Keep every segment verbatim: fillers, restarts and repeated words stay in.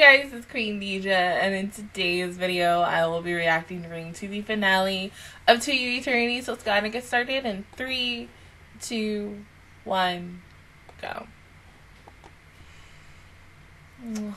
Hey guys, it's Queen Deja, and in today's video, I will be reacting to the finale of To Your Eternity. So let's go ahead and get started in three, two, one, go. Mm.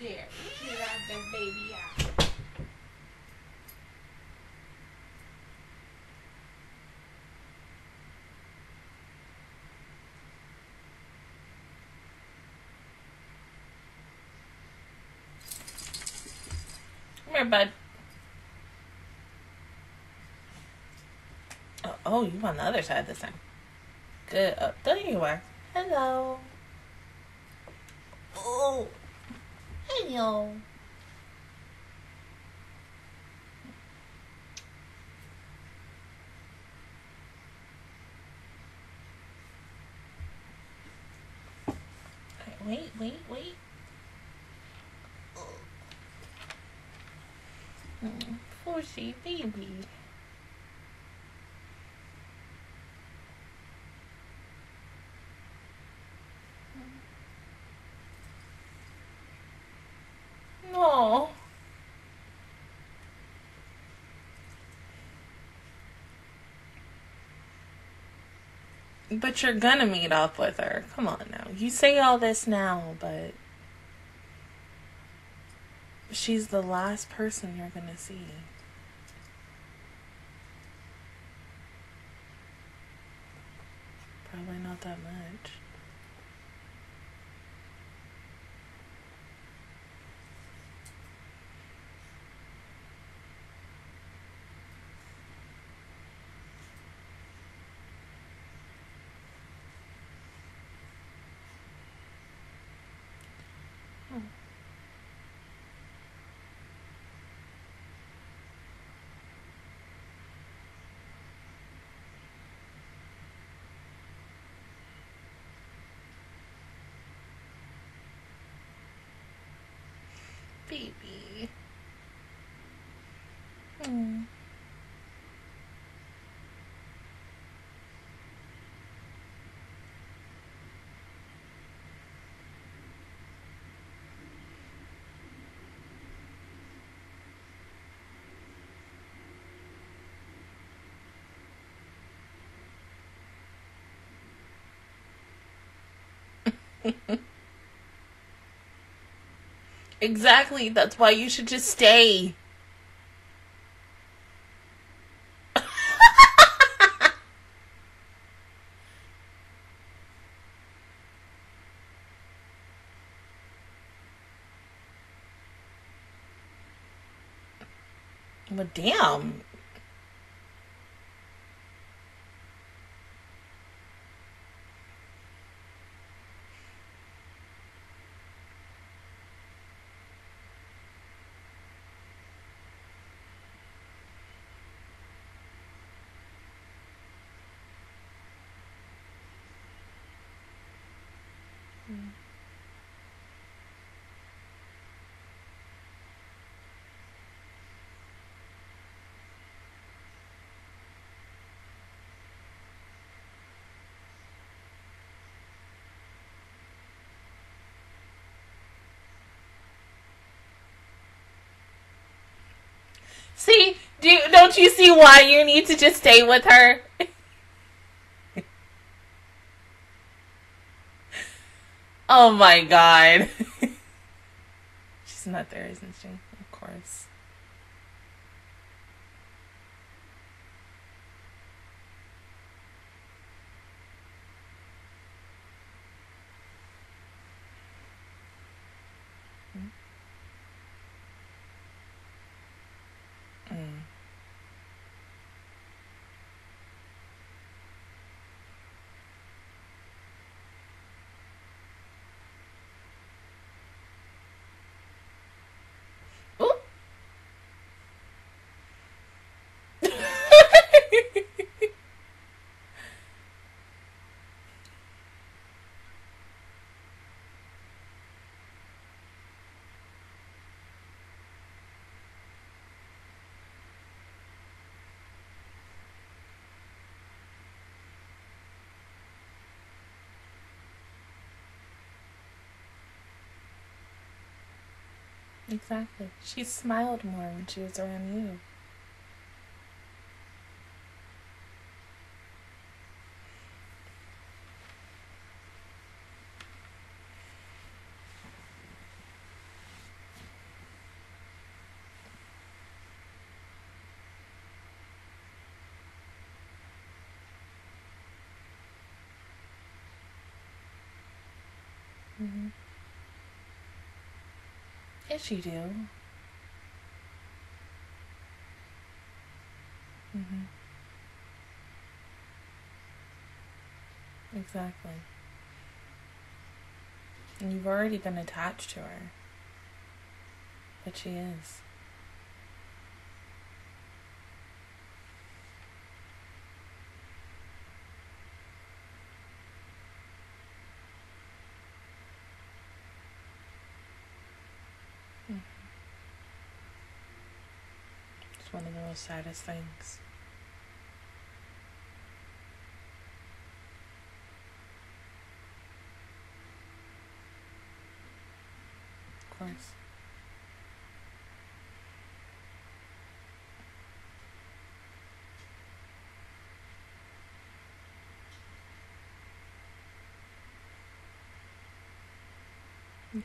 There, get out the baby out. But oh, oh, you on the other side this time. Good. Oh, there you are. Hello. Oh, hey yo. Wait, wait, wait. Fuji baby. No. But you're gonna meet up with her. Come on now. You say all this now, but she's the last person you're gonna see. Probably not that much. Hmm. Baby. Mm. Exactly. That's why you should just stay. But damn. See, do don't you see why you need to just stay with her? Oh my god. She's not there, isn't she? Of course. Exactly. She smiled more when she was around you. Mm-hmm. Yes, you do. Mm-hmm. Exactly. And you've already been attached to her. But she is. One of the most saddest things. Of course.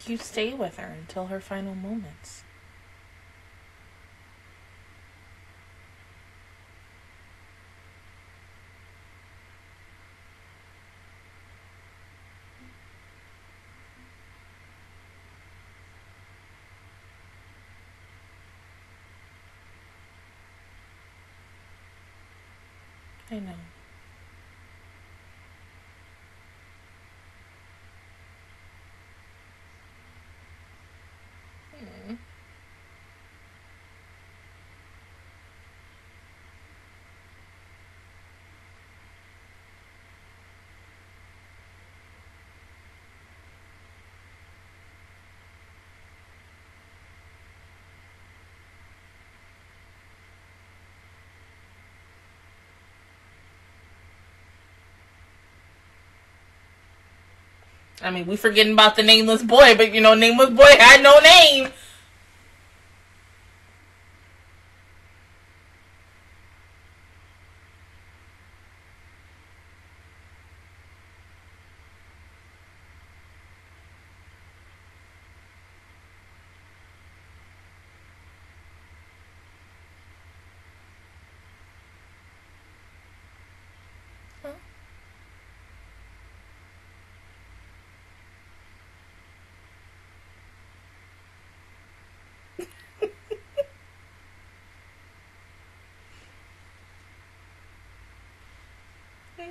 You stay with her until her final moments. I know. Mm. I mean, we forgetting about the nameless boy, but you know, nameless boy had no name.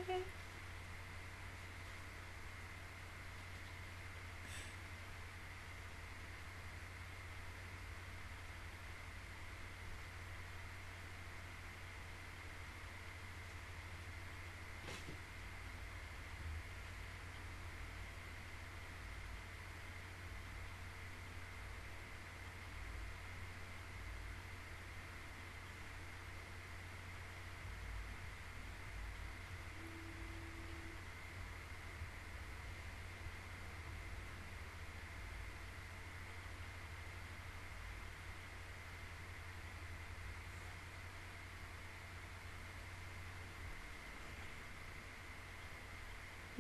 hey.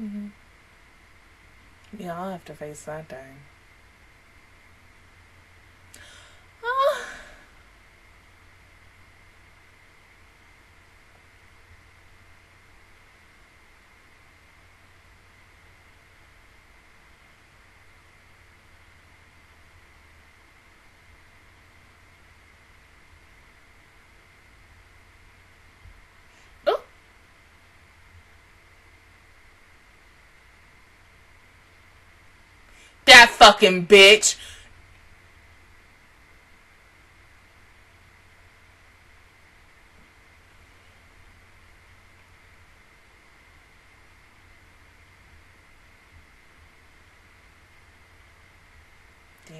Mm-hmm. Yeah, I'll have to face that down. Oh. That fucking bitch. Damn.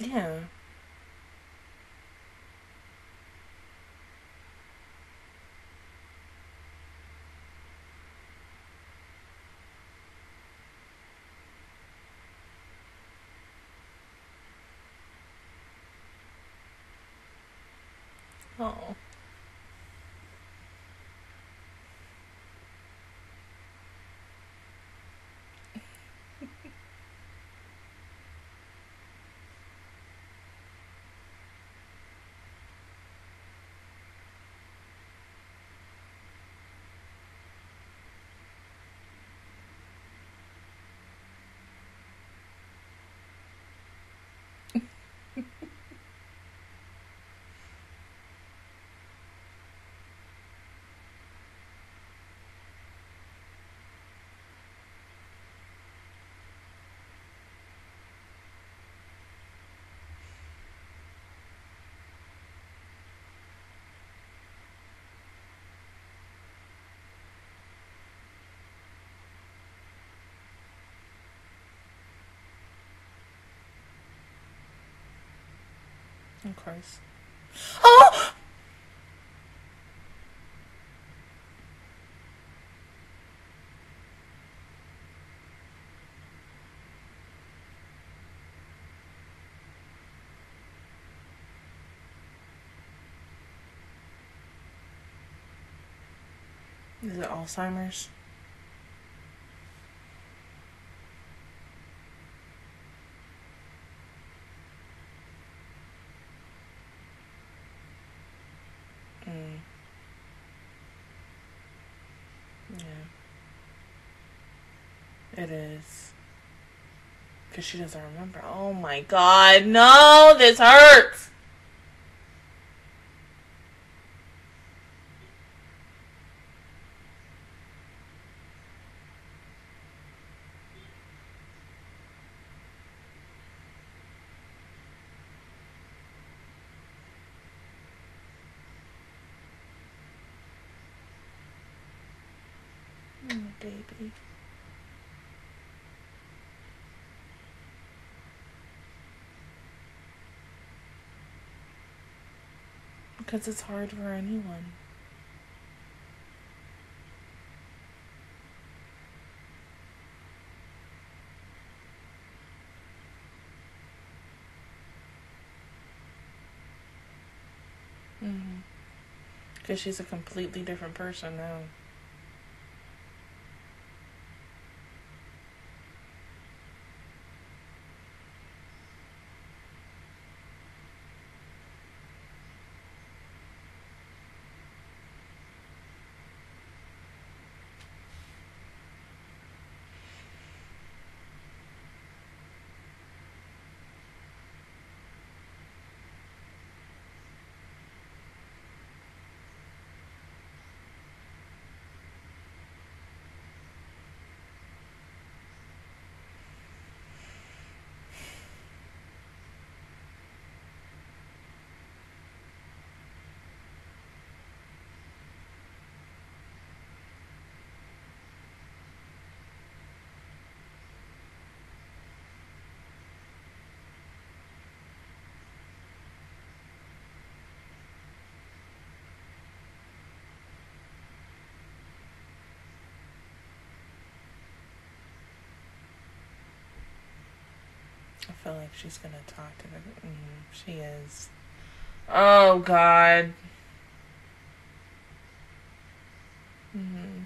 Yeah. Oh. Of course. Oh! Is it Alzheimer's? It is. Because she doesn't remember. Oh my god, no! This hurts! baby. Because it's hard for anyone. Mm-hmm. Because she's a completely different person now. I feel like she's gonna talk to the. Mm, she is. Oh God. Mm-hmm.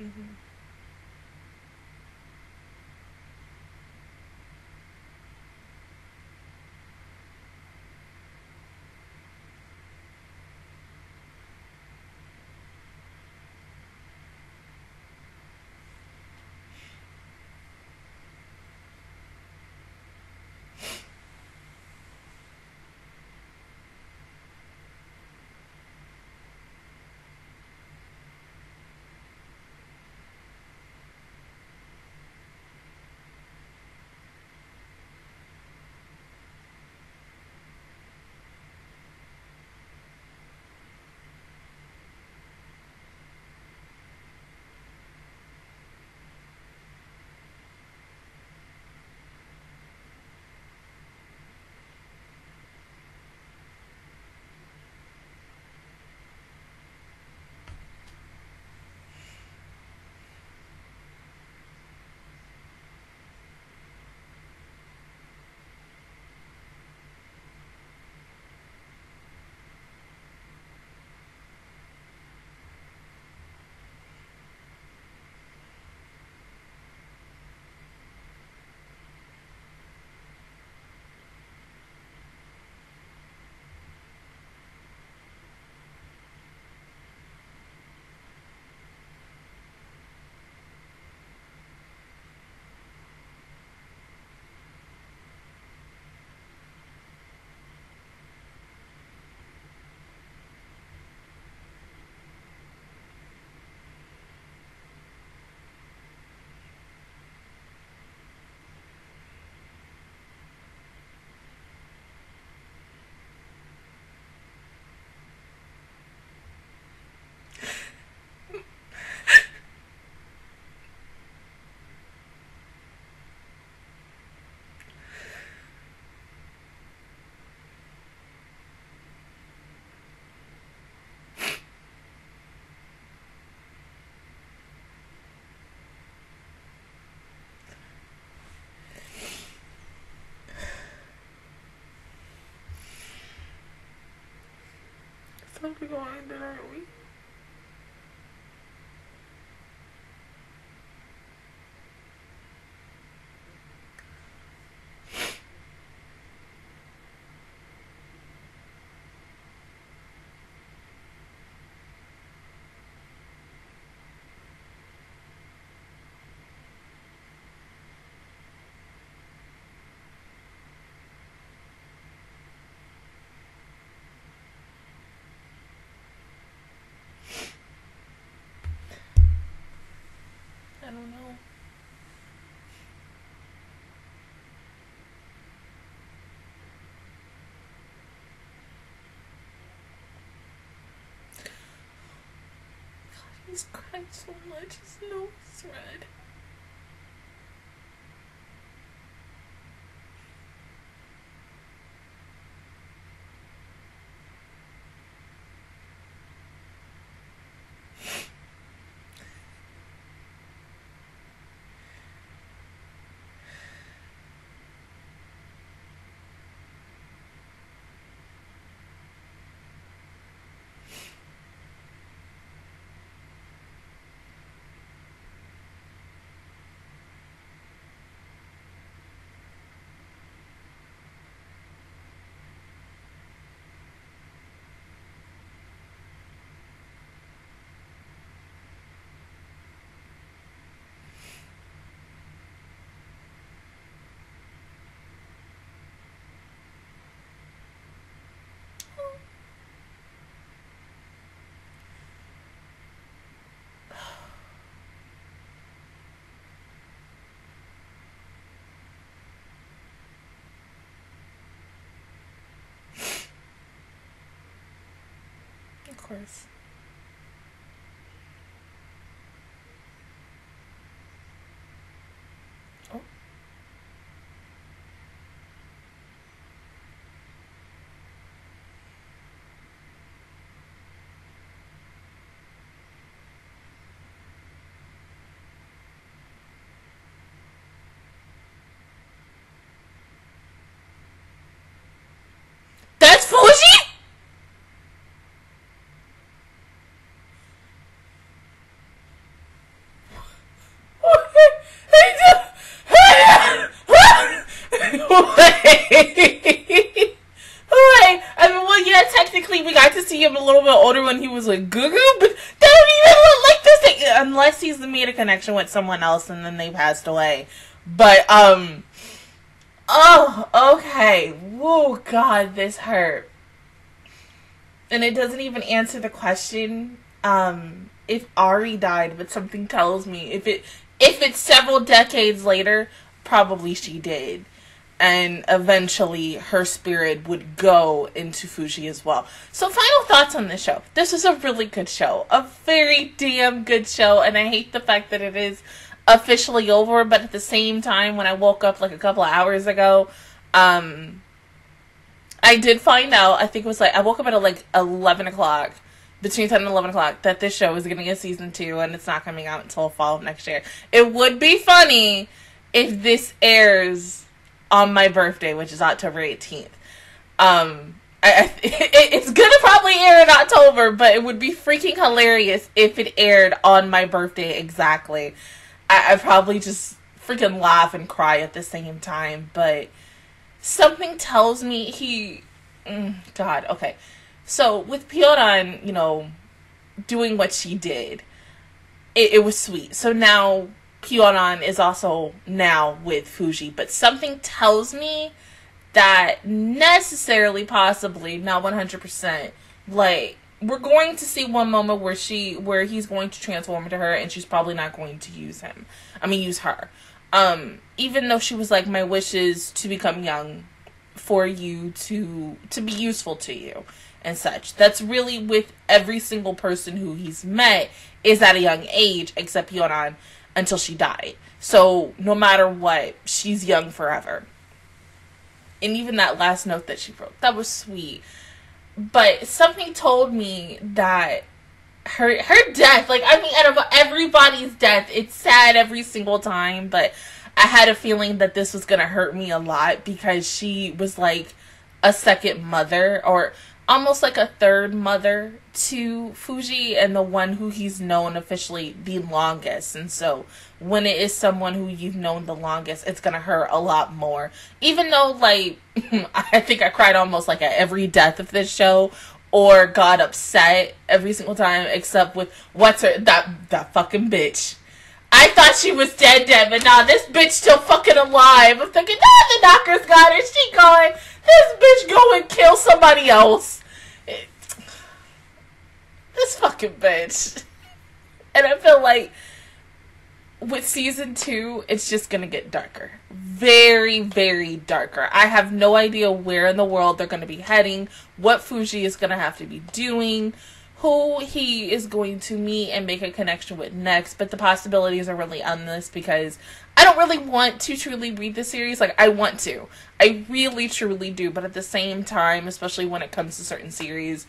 Mm-hmm. Totally gonna end it, aren't we? I don't know. God, he's cried so much, his nose is red. Of course. Oh. That's Fuji! Him a little bit older when he was a goo goo, but they don't even look like this thing, unless he's made a connection with someone else and then they passed away. But um oh, okay. Whoa, God, this hurt. And it doesn't even answer the question um if Ari died, but something tells me if it if it's several decades later, probably she did. And eventually her spirit would go into Fuji as well. So final thoughts on this show. This is a really good show. A very damn good show. And I hate the fact that it is officially over. But at the same time, when I woke up like a couple of hours ago, um, I did find out, I think it was like, I woke up at like eleven o'clock. Between ten and eleven o'clock, that this show is going to get season two. And it's not coming out until fall of next year. It would be funny if this airs on my birthday, which is October eighteenth. Um, I, I, it, it's gonna probably air in October, but it would be freaking hilarious if it aired on my birthday exactly. I, I'd probably just freaking laugh and cry at the same time, but something tells me he... Mm, God, okay. So, with Pyoran, you know, doing what she did, it, it was sweet. So now Pyonan is also now with Fuji, but something tells me that necessarily, possibly, not one hundred percent, like, we're going to see one moment where she, where he's going to transform into her, and she's probably not going to use him. I mean, use her. Um, even though she was like, my wish is to become young for you to, to be useful to you and such. That's really with every single person who he's met is at a young age, except Pyonan, until she died. So no matter what, she's young forever. And even that last note that she wrote, that was sweet. But something told me that her her death, like, I mean, out of everybody's death, it's sad every single time, but I had a feeling that this was gonna hurt me a lot because she was like a second mother, or almost like a third mother to Fuji, and the one who he's known officially the longest. And so when it is someone who you've known the longest, it's gonna hurt a lot more, even though, like, I think I cried almost like at every death of this show, or got upset every single time, except with what's her that that fucking bitch. I thought she was dead dead, but nah, this bitch still fucking alive. I'm thinking, nah, the knocker's got her. She going, this bitch go and kill somebody else. It, this fucking bitch. And I feel like with season two, it's just gonna get darker. Very, very darker. I have no idea where in the world they're gonna be heading, what Fuji is gonna have to be doing, who he is going to meet and make a connection with next, but the possibilities are really endless, because I don't really want to truly read the series. Like, I want to. I really, truly do, but at the same time, especially when it comes to certain series,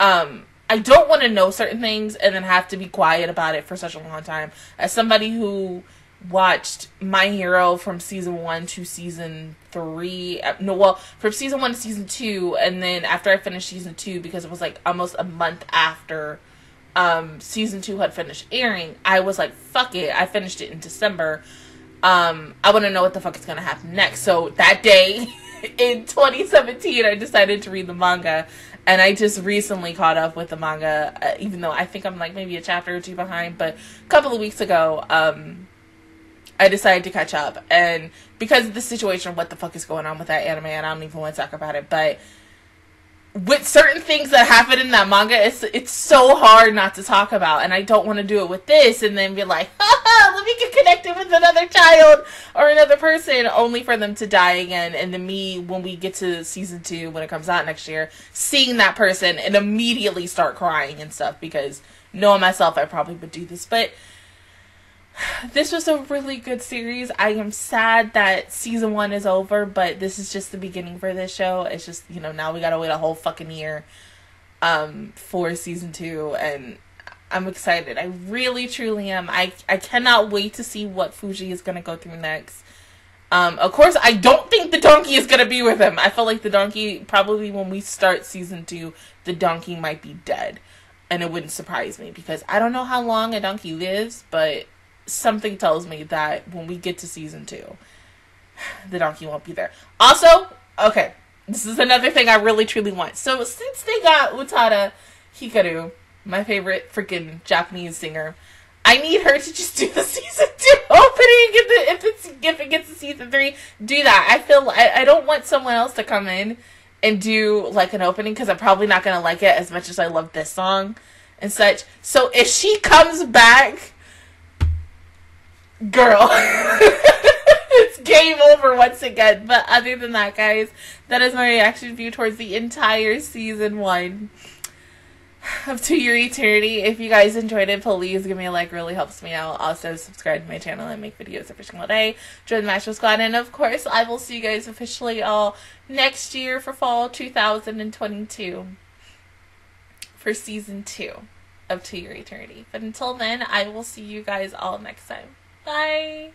um, I don't want to know certain things and then have to be quiet about it for such a long time. As somebody who watched My Hero from season one to season three, no, well, from season one to season two, and then after I finished season two, because it was like almost a month after um, season two had finished airing, I was like, fuck it, I finished it in December. Um, I want to know what the fuck is going to happen next. So that day in twenty seventeen, I decided to read the manga, and I just recently caught up with the manga, uh, even though I think I'm like maybe a chapter or two behind, but a couple of weeks ago, um, I decided to catch up, and because of the situation, what the fuck is going on with that anime, and I don't even want to talk about it, but with certain things that happen in that manga, it's it's so hard not to talk about, and I don't want to do it with this, and then be like, haha, let me get connected with another child, or another person, only for them to die again, and then me, when we get to season two, when it comes out next year, seeing that person, and immediately start crying and stuff, because knowing myself, I probably would do this, but this was a really good series. I am sad that season one is over, but this is just the beginning for this show. It's just, you know, now we gotta wait a whole fucking year um, for season two, and I'm excited. I really, truly am. I, I cannot wait to see what Fuji is gonna go through next. Um, of course, I don't think the donkey is gonna be with him. I feel like the donkey, probably when we start season two, the donkey might be dead, and it wouldn't surprise me, because I don't know how long a donkey lives, but something tells me that when we get to season two, the donkey won't be there. Also, okay, this is another thing I really, truly want. So since they got Utada Hikaru, my favorite freaking Japanese singer, I need her to just do the season two opening. If, the, if, it's, if it gets to season three, do that. I feel I, I don't want someone else to come in and do like an opening, because I'm probably not going to like it as much as I love this song and such. So if she comes back, girl, it's game over once again. But other than that, guys, that is my reaction view towards the entire season one of To Your Eternity. If you guys enjoyed it, please give me a like. It really helps me out. Also, subscribe to my channel. I make videos every single day. Join the Master Squad. And of course, I will see you guys officially all next year for fall two thousand twenty-two for season two of To Your Eternity. But until then, I will see you guys all next time. Bye.